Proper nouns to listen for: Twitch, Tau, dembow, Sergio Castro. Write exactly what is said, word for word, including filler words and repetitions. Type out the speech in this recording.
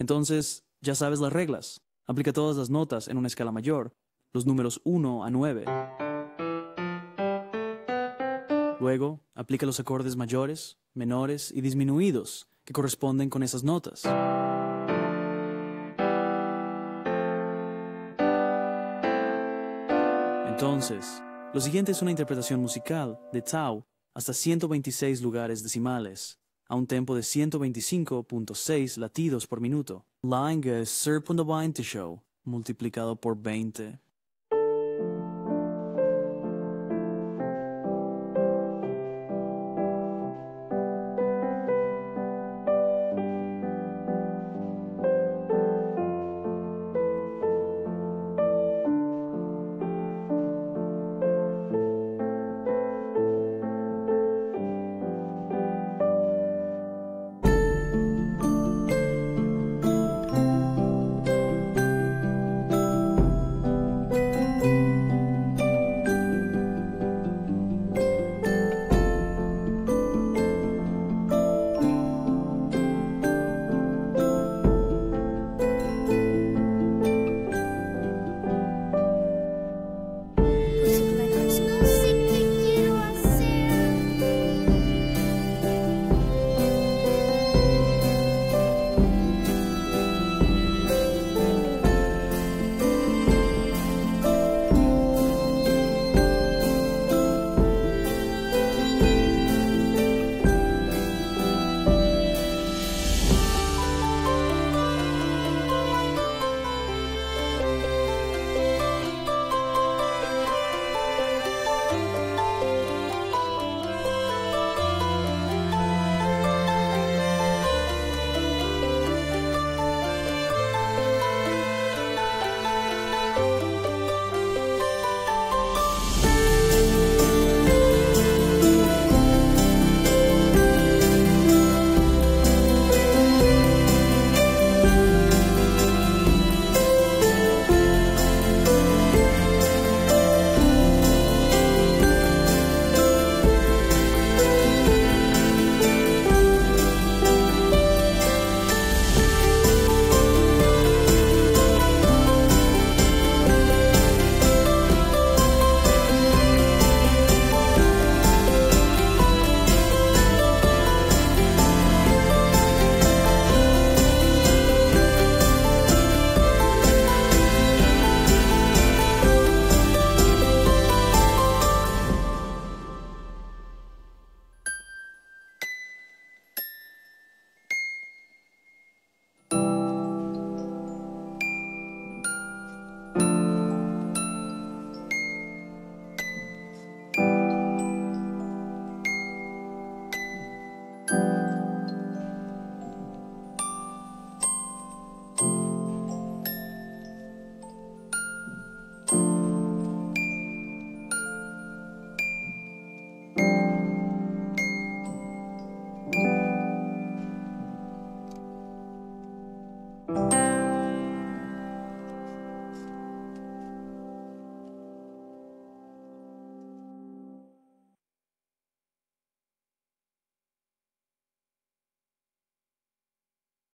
Entonces, ya sabes las reglas. Aplica todas las notas en una escala mayor, los números uno a nueve. Luego, aplica los acordes mayores, menores y disminuidos que corresponden con esas notas. Entonces, lo siguiente es una interpretación musical de Tau hasta ciento veintiséis lugares decimales, a un tempo de ciento veinticinco punto seis latidos por minuto. Line multiplicado por veinte.